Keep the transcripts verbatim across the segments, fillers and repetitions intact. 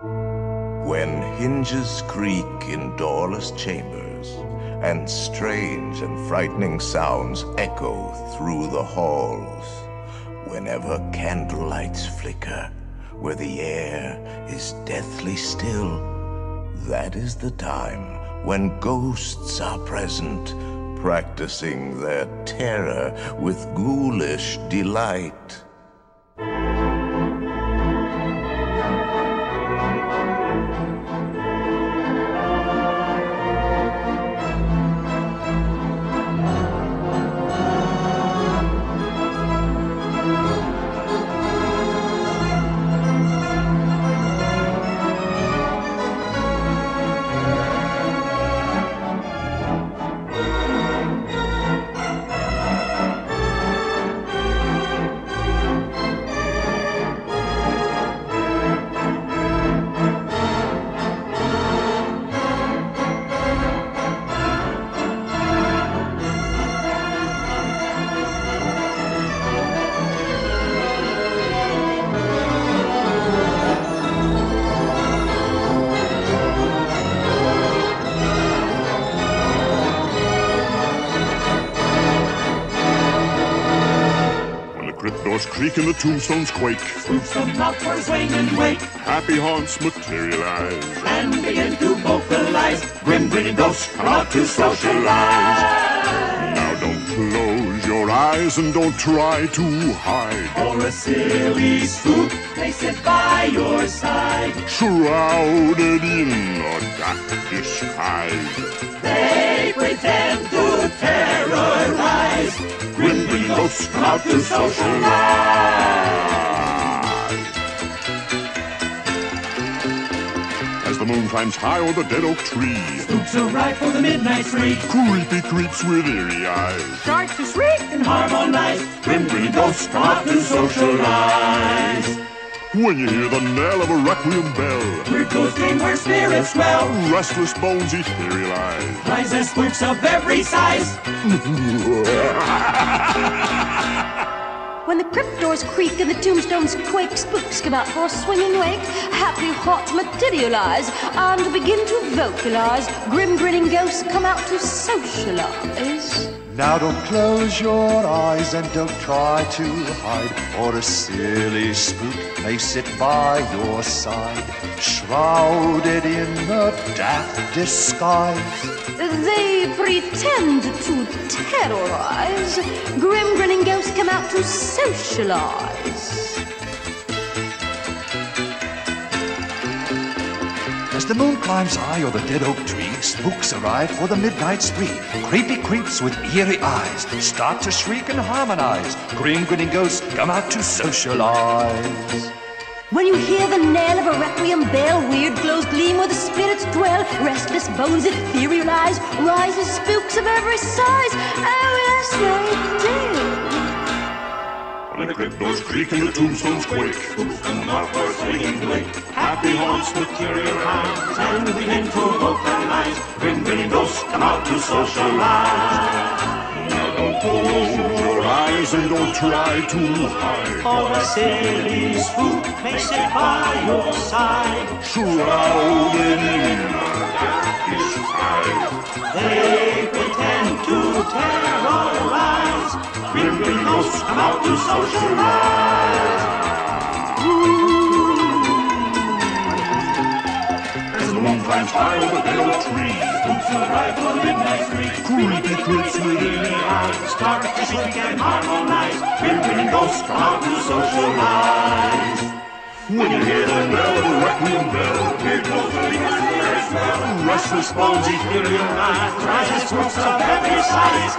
When hinges creak in doorless chambers, and strange and frightening sounds echo through the halls, whenever candlelights flicker, where the air is deathly still, that is the time when ghosts are present, practicing their terror with ghoulish delight. Creak and the tombstones quake. Spooks of mouthwares ring and wake. Happy haunts materialize and begin to vocalize. Grim, grinning ghosts come out to socialize. Now don't close your eyes and don't try to hide. Or a silly spook may sit by your side, shrouded in a dark disguise. They pretend to terrorize. Grim, grinning ghosts come out to socialize. As the moon climbs high o'er the dead oak tree, spooks arrive for the midnight spree. Creepy creeps with eerie eyes start to shriek and harmonize. Grim, grinning ghosts come out to socialize. When you hear the knell of a requiem bell, we're ghosting where spirits dwell. Restless bones etherealize, rise as spooks of every size. When the crypt doors creak and the tombstones quake, spooks come out for a swinging wake. Happy hearts materialize and begin to vocalize. Grim, grinning ghosts come out to socialize. Now don't close your eyes and don't try to hide, or a silly spook may sit by your side, shrouded in a daft disguise. They pretend to terrorize. Grim, grinning ghosts come out to socialize. As the moon climbs high o'er the dead oak tree, spooks arrive for the midnight spree. Creepy creeps with eerie eyes start to shriek and harmonize. Grim, grinning ghosts come out to socialize. When you hear the knell of a requiem bell, weird glows gleam where the spirits dwell. Restless bones etherealize, rise as spooks of every size. Oh, yes, they do. When the crypt doors creak and the tombstones quake, spooks come out for a swinging wake. Happy haunts materialize and begin to vocalize. Grim, grinning ghosts come out to socialize. Now don't close your eyes and don't try to hide, for a silly spook may sit by your side, shrouded in a darkish hide. They pretend to terrorize. Grim, grinning ghosts come out to socialize. Moon climbs high over the dead oak tree, spooks arrive for the midnight spree. Creepy creeps with eerie eyes start to shriek and harmonize. Grim, grinning ghosts come out to socialize. When you hear the knell of the requiem bell, weird glows gleam where spirits dwell. Restless bones etherealize, rise as spooks of every size.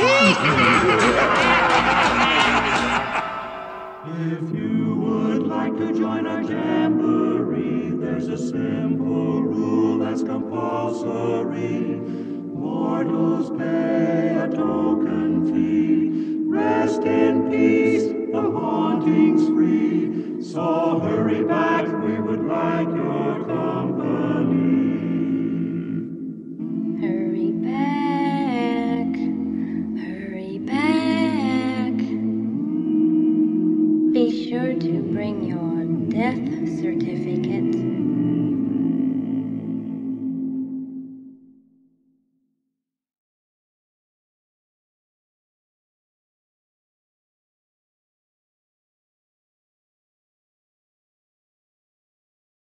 If you would like to join our jamboree, there's a simple rule that's compulsory. Mortals pay a token fee. Rest in peace, the haunting's free. So hurry back.